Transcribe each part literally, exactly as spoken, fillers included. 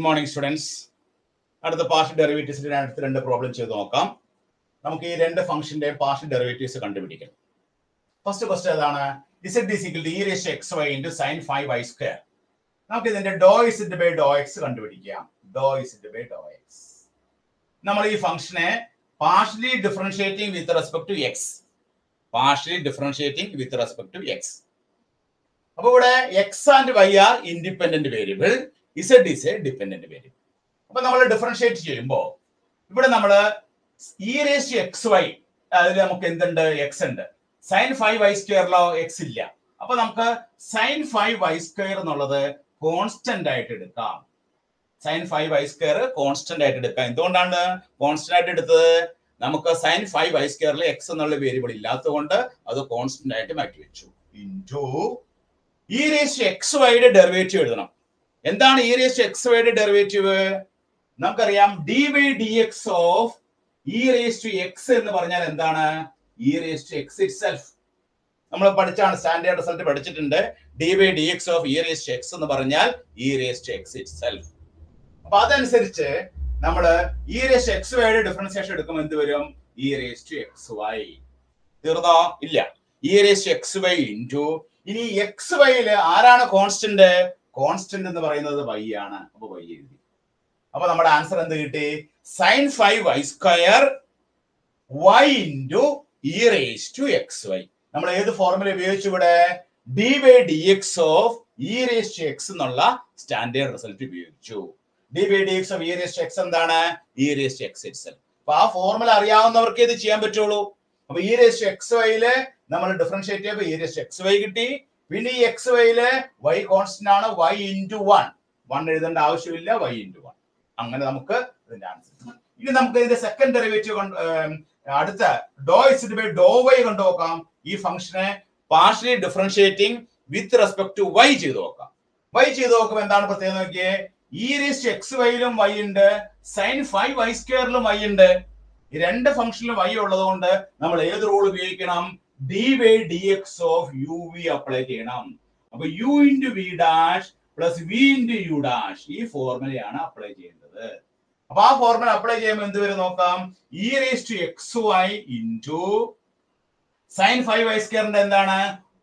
Good morning, students. അടുത്ത partial ഡെറിവേറ്റീവ്സിന്റെ അടുത്ത രണ്ട് പ്രോബ്ലം ചെയ്തു നോക്കാം. നമുക്ക് ഈ രണ്ട് ഫംഗ്ഷന്റെ പാർഷ്യൽ ഡെറിവേറ്റീവ്സ് കണ്ടുപിടിക്കണം. ഫസ്റ്റ് ക്വസ്റ്റ്യൻ ഏതാണ്? z is equal to e raised to xy into sin five y square. നമുക്ക് ഇതിന്റെ dou z by dou x കണ്ടുപിടിക്കാം. dou z by dou x. നമ്മൾ ഈ ഫംഗ്ഷനെ partially differentiating with respect to x. Partially differentiating with respect to x. അപ്പോൾ ഇവിടെ x and y are independent variable. z is a dependent variable. അപ്പോൾ നമ്മൾ differentiate ചെയ്യുമ്പോൾ ഇവിടെ നമ്മൾ e raised to xy അതിൽ നമുക്ക് എന്തുണ്ട്? x ഉണ്ട്. sin five y സ്ക്വയറിലോ x ഇല്ല. അപ്പോൾ നമുക്ക് sin five y സ്ക്വയർ എന്നുള്ളത് കോൺസ്റ്റന്റ് ആയിട്ട് എടുക്കാം. sin five y square constant ആയിട്ട് എടുക്കാം. എന്തുകൊണ്ടാണ് കോൺസ്റ്റന്റ് ആയിട്ട് എടുത്തത്? നമുക്ക് sin five y സ്ക്വയറിൽ x എന്നുള്ള വേരിയബിൾ ഇല്ലാത്തതുകൊണ്ട് അത് കോൺസ്റ്റന്റ് ആയിട്ട് മാറ്റി വെച്ചു. Into e raised to xy യുടെ ഡെറിവേറ്റീവ് എഴുതണം. എന്താണ് e raised to xy യുടെ ഡെറിവേറ്റീവ്? നമുക്കറിയാം dy dx of e raised to x എന്ന് പറഞ്ഞാൽ എന്താണ്? e raised to x itself. നമ്മൾ പഠിച്ചാണ്, സ്റ്റാൻഡേർഡ് റിസൾട്ട് പഠിച്ചിട്ടുണ്ട്. dy dx of e raised to x എന്ന് പറഞ്ഞാൽ e raised to x itself. അപ്പോൾ അതനുസരിച്ച് നമ്മൾ e raised to xy യുടെ ഡിഫറൻസിയേഷൻ എടുക്കുമ്പോൾ എന്ത് വരും? e raised to xy. തീർന്നോ? ഇല്ല. e raised to xy into ഇനി xy യിൽ ആരാണ് കോൺസ്റ്റന്റ്? കോൺസ്റ്റന്റ് എന്ന് പറയുന്നത് y ആണ്. അപ്പോൾ y എഴുതി. അപ്പോൾ നമ്മുടെ ആൻസർ എന്ത് കിട്ടി? sin five y square y into e raised to xy. നമ്മൾ ഏത് ഫോർമുല ഉപയോഗിച്ചു? ഇവിടെ d by d x of e raise to x എന്നുള്ള സ്റ്റാൻഡേർഡ് റിസൾട്ട് ഉപയോഗിച്ചു. D by d x of e raise to x എന്താണ്? E raise to x itself. അപ്പൊ ആ formula അറിയാവുന്നവർക്ക് ഇത് ചെയ്യാൻ പറ്റുള്ളൂ. അപ്പൊ ഇ റേസ് ടു എക്സ് വൈയില് നമ്മൾ ഡിഫറൻഷിയേറ്റ് ചെയ്യുമ്പോൾ e raise to x y കിട്ടി. പിന്നെ ഈ എക്സ് വൈയില് വൈ കോൺസ്റ്റന്റ് ആണ്. Y into one. വൺ എഴുതേണ്ട ആവശ്യമില്ല. Y into one. അങ്ങനെ നമുക്ക് ഇതിന്റെ ആൻസർ. ഇനി നമുക്ക് ഇതിന്റെ സെക്കൻഡ് ഡെറിവേറ്റീവ് അടുത്ത ഡോ ഇസ് ബൈ ഡോ വൈ കണ്ടു നോക്കാം. ഈ ഫംഗ്ഷനെ partially differentiating with respect to y ചെയ്ത് നോക്കാം. വൈ ചെയ്ത് നോക്കുമ്പോൾ എന്താണ് പ്രത്യേകത നോക്കിയേ? ഇ റേസ് ടു എക്സ് വൈയിലും വൈ ഉണ്ട്, സൈൻ ഫൈവ് വൈ സ്ക്വയറിലും വൈ ഉണ്ട്. ഈ രണ്ട് ഫംഗ്ഷനിലും വൈ ഉള്ളത് കൊണ്ട് നമ്മൾ ഏത് റൂൾ ഉപയോഗിക്കണം? D y d x of u v apply ചെയ്യണം. അപ്പൊ u into v dash plus v into u dash ഈ ഫോർമുലയാണ് അപ്ലൈ ചെയ്യേണ്ടത്. അപ്പൊ ആ ഫോർമുല അപ്ലൈ ചെയ്യുമ്പോൾ എന്ത് വരും നോക്കാം? E raise to x y into sine five y സ്ക്വയറിന്റെ എന്താണ്?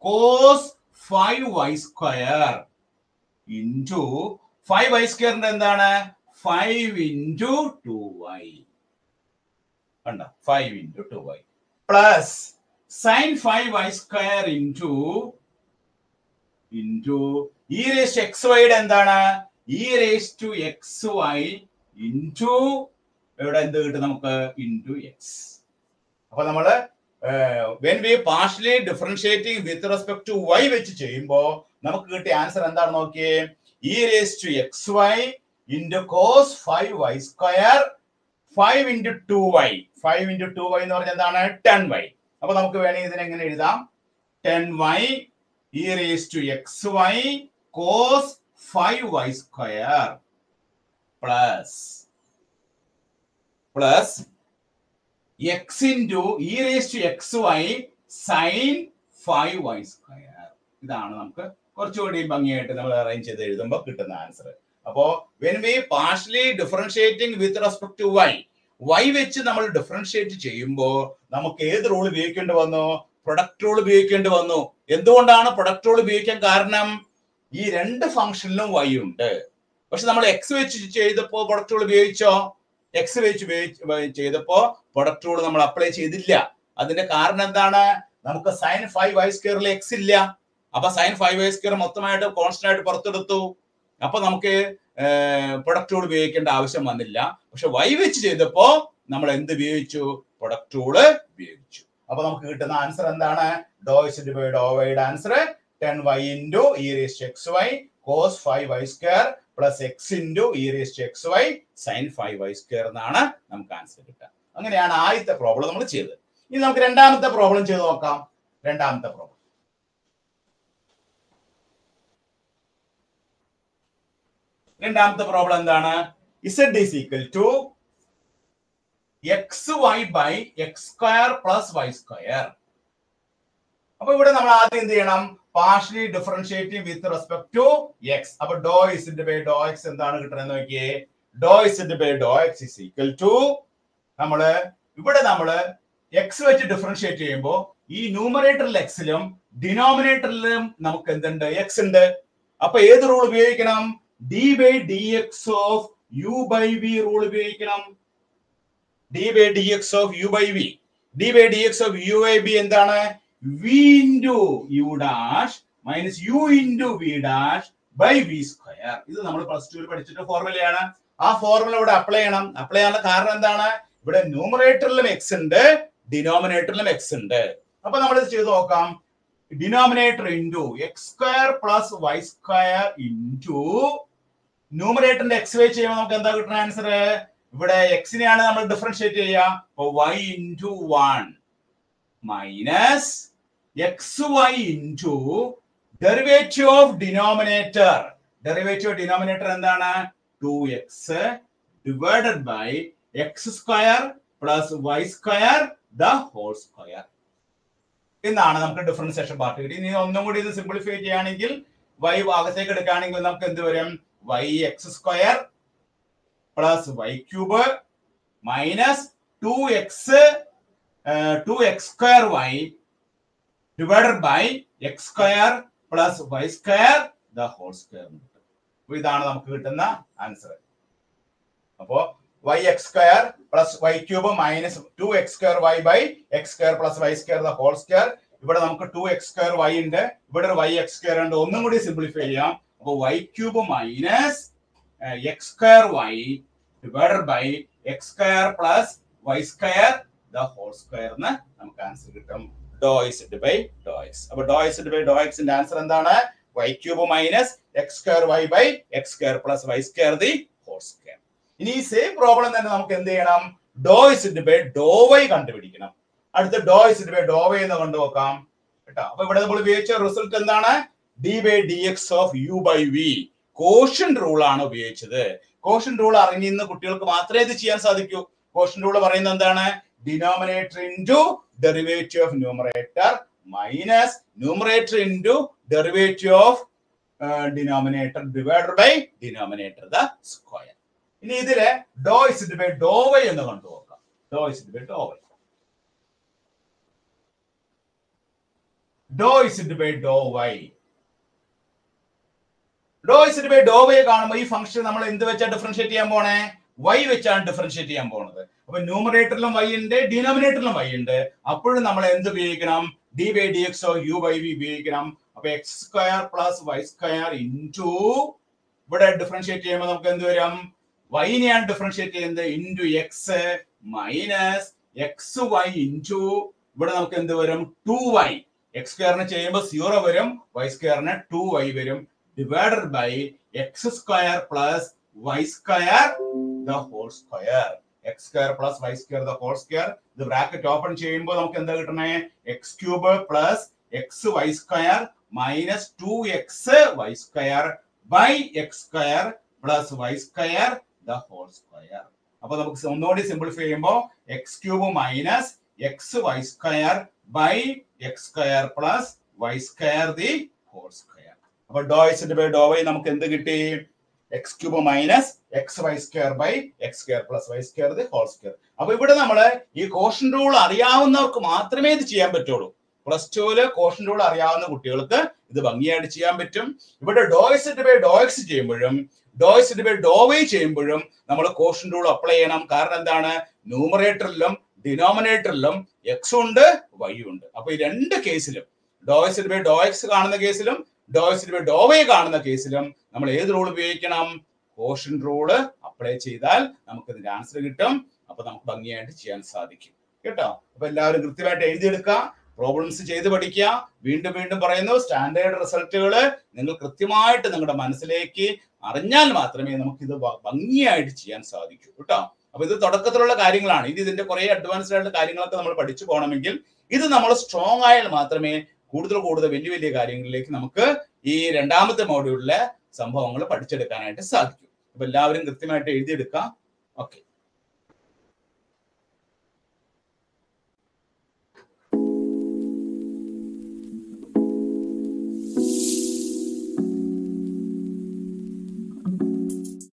Cos five y square into five y സ്ക്വയറിന്റെ എന്താണ്? Five into two y. കണ്ട five into two y plus sine five y square into into e raise to x വൈയുടെ എന്താണ്? E raise to x y into ഇവിടെ എന്ത് കിട്ടും നമുക്ക്? Into x. അപ്പൊ നമ്മള് when we partially differentiating with respect to y വെച്ച് ചെയ്യുമ്പോ നമുക്ക് കിട്ടിയ ആൻസർ എന്താണ് നോക്കിയേ? E raise to x y into cos five y square five into two y. Five into two y എന്ന് പറഞ്ഞാൽ എന്താണ്? Ten y. അപ്പൊ നമുക്ക് വേണമെങ്കിൽ ഇതിനെ എങ്ങനെ എഴുതാം? Ten y e raise to x y cos five y square plus plus x into e raised to xy sin five y square. ഇതാണ് നമുക്ക് കുറച്ചുകൂടി ഭംഗിയായിട്ട് നമ്മൾ അറേഞ്ച് ചെയ്ത് എഴുതുമ്പോൾ കിട്ടുന്ന ആൻസർ. അപ്പോൾ when we partially differentiating with respect to y, y വെച്ച് നമ്മൾ ഡിഫറൻഷിയേറ്റ് ചെയ്യുമ്പോൾ നമുക്ക് ഏത് റൂൾ ഉപയോഗിക്കേണ്ടി വന്നു? പ്രൊഡക്റ്റ് റൂൾ ഉപയോഗിക്കേണ്ടി വന്നു. എന്തുകൊണ്ടാണ് പ്രൊഡക്റ്റ് റൂൾ ഉപയോഗിക്കാൻ കാരണം? ഈ രണ്ട് ഫംഗ്ഷനിലും y ഉണ്ട്. പക്ഷെ നമ്മൾ x വെച്ച് ചെയ്തപ്പോൾ പ്രൊഡക്റ്റ് റൂൾ ഉപയോഗിച്ചോ? എക്സ് വെച്ച് ചെയ്തപ്പോ പ്രൊഡക്റ്റ് റൂൾ നമ്മൾ അപ്ലൈ ചെയ്തില്ല. അതിന്റെ കാരണം എന്താണ്? നമുക്ക് സൈൻ ഫൈവ് വൈ സ്ക്വയറിൽ എക്സ് ഇല്ല. അപ്പൊ സൈൻ ഫൈവ് വൈ സ്ക്വയർ മൊത്തമായിട്ട് കോൺസ്റ്റന്റ് ആയിട്ട് പുറത്തെടുത്തു. അപ്പൊ നമുക്ക് പ്രൊഡക്റ്റ് റൂൾ ഉപയോഗിക്കേണ്ട ആവശ്യം വന്നില്ല. പക്ഷെ വൈ വെച്ച് ചെയ്തപ്പോ നമ്മൾ എന്ത് ഉപയോഗിച്ചു? പ്രൊഡക്റ്റ് റൂൾ ഉപയോഗിച്ചു. അപ്പൊ നമുക്ക് കിട്ടുന്ന ആൻസർ എന്താണ്? ഡോ ഇസ് ബൈ ഡോ വൈയുടെ answer ten y into e raise to x y cos five y square plus x into e raise to x y sine five y square എന്നാണ് നമുക്ക് ആൻസർ കിട്ടുക. അങ്ങനെയാണ് ആദ്യത്തെ പ്രോബ്ലം നമ്മൾ ചെയ്തത്. ഇനി നമുക്ക് രണ്ടാമത്തെ പ്രോബ്ലം ചെയ്ത് നോക്കാം. രണ്ടാമത്തെ പ്രോബ്ലം രണ്ടാമത്തെ പ്രോബ്ലം എന്താണ്? z is equal to xy by x square plus y square. അപ്പൊ ഇവിടെ നമ്മൾ ആദ്യം എന്ത് ചെയ്യണം? Partially differentiating with respect to x. അപ്പൊ ഡോ ഇസിന്റെ ബൈ ഡോ എക്സ് എന്താണ് കിട്ടുന്നത് നോക്കിയേ. ഡോ ഇസിന്റെ by Dr x is equal to നമ്മള് ഇവിടെ നമ്മള് എക്സ് വെച്ച് ഡിഫറൻഷിയേറ്റ് ചെയ്യുമ്പോൾ ഈ ന്യൂമറേറ്ററിൽ എക്സിലും ഡിനോമിനേറ്ററിലും നമുക്ക് എന്തുണ്ട്, എക്സ് ഉണ്ട്. അപ്പൊ ഏത് റൂൾ ഉപയോഗിക്കണം? D by d x of u by v rule ഉപയോഗിക്കണം. D by d x of u by v, d by d x of u by v എന്താണ്? V into u dash minus u into v dash by v square. ഇത് നമ്മൾ plus two പഠിച്ചിട്ട് ഫോർമുലയാണ്. ആ formula ഇവിടെ apply ചെയ്യണം. Apply ചെയ്യാനുള്ള കാരണം എന്താണ്? ഇവിടെ ന്യൂമറേറ്ററിലും എക്സ് ഉണ്ട്, ഡിനോമിനേറ്ററിലും എക്സ് ഉണ്ട്. അപ്പൊ നമ്മൾ ഇത് ചെയ്ത് നോക്കാം. Denominator into x square plus y square into ന്യൂമറേറ്ററിന്റെ എക്സ് വൈ ചെയ്യുമ്പോൾ നമുക്ക് എന്താ കിട്ടുന്ന ആൻസർ? ഇവിടെ എക്സിനെയാണ് നമ്മൾ ഡിഫറൻഷിയേറ്റ് ചെയ്യുക. Y into one minus x y into derivative of denominator. Derivative of denominator എന്താണ്? Two x divided by x square plus y square the whole square എന്നാണ് നമുക്ക് ഡിഫറൻസിയേഷൻ പാർട്ട് കിട്ടി. ഇനി ഒന്നും കൂടി ഇത് സിംപ്ലിഫൈ ചെയ്യുകയാണെങ്കിൽ വൈ ഭാഗത്തേക്ക് എടുക്കുകയാണെങ്കിൽ നമുക്ക് എന്ത് വരും? Y x square plus y cube minus two x two x square y divided by x square plus y square the whole square. ഇതാണ് നമുക്ക് കിട്ടുന്ന ആൻസർ. അപ്പോ y x square plus y cube minus two x square y by x square plus y square the whole square. ഇവിടെ നമുക്ക് two x square y ഉണ്ട്, ഇവിടെ ഒരു y x square ഉണ്ട്. ഒന്നും കൂടി സിംപ്ലിഫൈ ചെയ്യാം. അപ്പോൾ y cube minus x square y divided by x square plus y square the whole square ന്ന് നമുക്ക് ആൻസർ കിട്ടും. Dou is divided by dou x. അപ്പോൾ dou is divided by dou x ന്റെ ആൻസർ എന്താണ്? y cube minus x square y by x square plus y square the whole square. ഇനി ഈ same problem തന്നെ നമുക്ക് എന്ത് ചെയ്യണം? ഡോ ഇസിഡ് ബൈ ഡോ വൈ കണ്ടുപിടിക്കണം. അടുത്ത ഡോ ഇസിഡ് ബൈ ഡോ വൈ എന്ന് കണ്ടു നോക്കാം കേട്ടോ. അപ്പൊ ഇവിടെ നമ്മൾ ഉപയോഗിച്ച റിസൾട്ട് എന്താണ്? D by d x of u by v. Quotient rule ആണ് ഉപയോഗിച്ചത്. കോഷ്യൻ റൂൾ അറിഞ്ഞിരുന്ന കുട്ടികൾക്ക് മാത്രമേ ഇത് ചെയ്യാൻ സാധിക്കൂ. കോഷ്യൻ റൂൾ പറയുന്നത് എന്താണ്? Denominator into derivative of numerator minus numerator into derivative of denominator divided by denominator the square. ഇനി ഇതിലെ ഡോ ഇസിഡ് ബൈ ഡോ വൈ എന്ന് കണ്ടു നോക്കാം. ഡോ ഇസിഡ് by Dr y, Dr ഇസിഡ് by Dr y Dr ഇസിഡ് by Dr y കാണുമ്പോൾ ഈ function നമ്മൾ എന്ത് വെച്ചാൽ ഡിഫറൻഷിയേറ്റ് ചെയ്യാൻ പോണേ? വൈ വെച്ചാണ് ഡിഫറൻഷിയേറ്റ് ചെയ്യാൻ പോണത്. അപ്പൊ ന്യൂമറേറ്ററിലും വൈ ഉണ്ട്, ഡിനോമിനേറ്ററിലും വൈ ഉണ്ട്. അപ്പോഴും നമ്മൾ എന്ത് ഉപയോഗിക്കണം? D by d x oh u by v ഉപയോഗിക്കണം. അപ്പൊ x square plus y square into ഇവിടെ ഡിഫറൻഷിയേറ്റ് ചെയ്യുമ്പോൾ നമുക്ക് എന്ത് വരും? വൈനെയാണ് ഡിഫറൻഷിയേറ്റ് ചെയ്യുന്നത്. Into x minus x y into ഇവിടെ നമുക്ക് എന്ത് വരും? To Y. എക്സ് സ്ക്വയറിന് ചെയ്യുമ്പോൾ സീറോ വരും, വൈ സ്ക്വയറിന് ടു വൈ വരും. Divided by x square plus y square the whole square. X square plus y square the whole square. ഇത് ബ്രാക്കറ്റ് ഓപ്പൺ ചെയ്യുമ്പോൾ നമുക്ക് എന്താ കിട്ടണേ? X cube plus x y square minus two x y square by x square plus y square the whole square. അപ്പൊ നമുക്ക് ഒന്നുകൂടി simplify ചെയ്യുമ്പോൾ x cube minus x y square by x square plus y square the whole square. അപ്പൊ ഡോ ഇസിഡ് by Dr y നമുക്ക് എന്ത് കിട്ടി? X cube minus x y square by x square plus y square the whole square. അപ്പൊ ഇവിടെ നമ്മള് ഈ quotient rule അറിയാവുന്നവർക്ക് മാത്രമേ ഇത് ചെയ്യാൻ പറ്റുള്ളൂ. പ്ലസ് ടുവില് കോഷ്യന്റ് റൂൾ അറിയാവുന്ന കുട്ടികൾക്ക് ഇത് ഭംഗിയായിട്ട് ചെയ്യാൻ പറ്റും. ഇവിടെ ഡോ ഇസിഡ് ബൈ ഡോ എക്സ് ചെയ്യുമ്പോഴും ഡോ ഇസിഡ് ബൈ ഡോ വൈ ചെയ്യുമ്പോഴും നമ്മൾ കോഷ്യന്റ് റൂൾ അപ്ലൈ ചെയ്യണം. കാരണം എന്താണ്? ന്യൂമറേറ്ററിലും ഡിനോമിനേറ്ററിലും എക്സ് ഉണ്ട്, വൈ ഉണ്ട്. അപ്പൊ ഈ രണ്ട് കേസിലും ഡോ ഇസിഡ് ബൈ ഡോ എക്സ് കാണുന്ന കേസിലും ഡോ ഇസിഡ് ബൈ ഡോ വൈ കാണുന്ന കേസിലും നമ്മൾ ഏത് റൂൾ ഉപയോഗിക്കണം? കോഷ്യന്റ് റൂൾ അപ്ലൈ ചെയ്താൽ നമുക്ക് ഇതിന്റെ ആൻസർ കിട്ടും. അപ്പൊ നമുക്ക് ഭംഗിയായിട്ട് ചെയ്യാൻ സാധിക്കും കേട്ടോ. അപ്പൊ എല്ലാവരും കൃത്യമായിട്ട് എഴുതിയെടുക്കുക, പ്രോബ്ലംസ് ചെയ്ത് പഠിക്കുക. വീണ്ടും വീണ്ടും പറയുന്നു, സ്റ്റാൻഡേർഡ് റിസൾട്ടുകൾ നിങ്ങൾ കൃത്യമായിട്ട് നിങ്ങളുടെ മനസ്സിലേക്ക് അറിഞ്ഞാൽ മാത്രമേ നമുക്കിത് ഭംഗിയായിട്ട് ചെയ്യാൻ സാധിക്കൂ കേട്ടോ. അപ്പൊ ഇത് തുടക്കത്തിലുള്ള കാര്യങ്ങളാണ്. ഇനി ഇതിന്റെ കുറെ അഡ്വാൻസ്ഡ് ആയിട്ടുള്ള കാര്യങ്ങളൊക്കെ നമ്മൾ പഠിച്ചു പോകണമെങ്കിൽ ഇത് നമ്മൾ സ്ട്രോങ് ആയാൽ മാത്രമേ കൂടുതൽ കൂടുതൽ വലിയ വലിയ കാര്യങ്ങളിലേക്ക് നമുക്ക് ഈ രണ്ടാമത്തെ മോഡ്യൂളിലെ സംഭവങ്ങൾ പഠിച്ചെടുക്കാനായിട്ട് സാധിക്കൂ. അപ്പൊ എല്ലാവരും കൃത്യമായിട്ട് എഴുതിയെടുക്കുക. ഓക്കെ.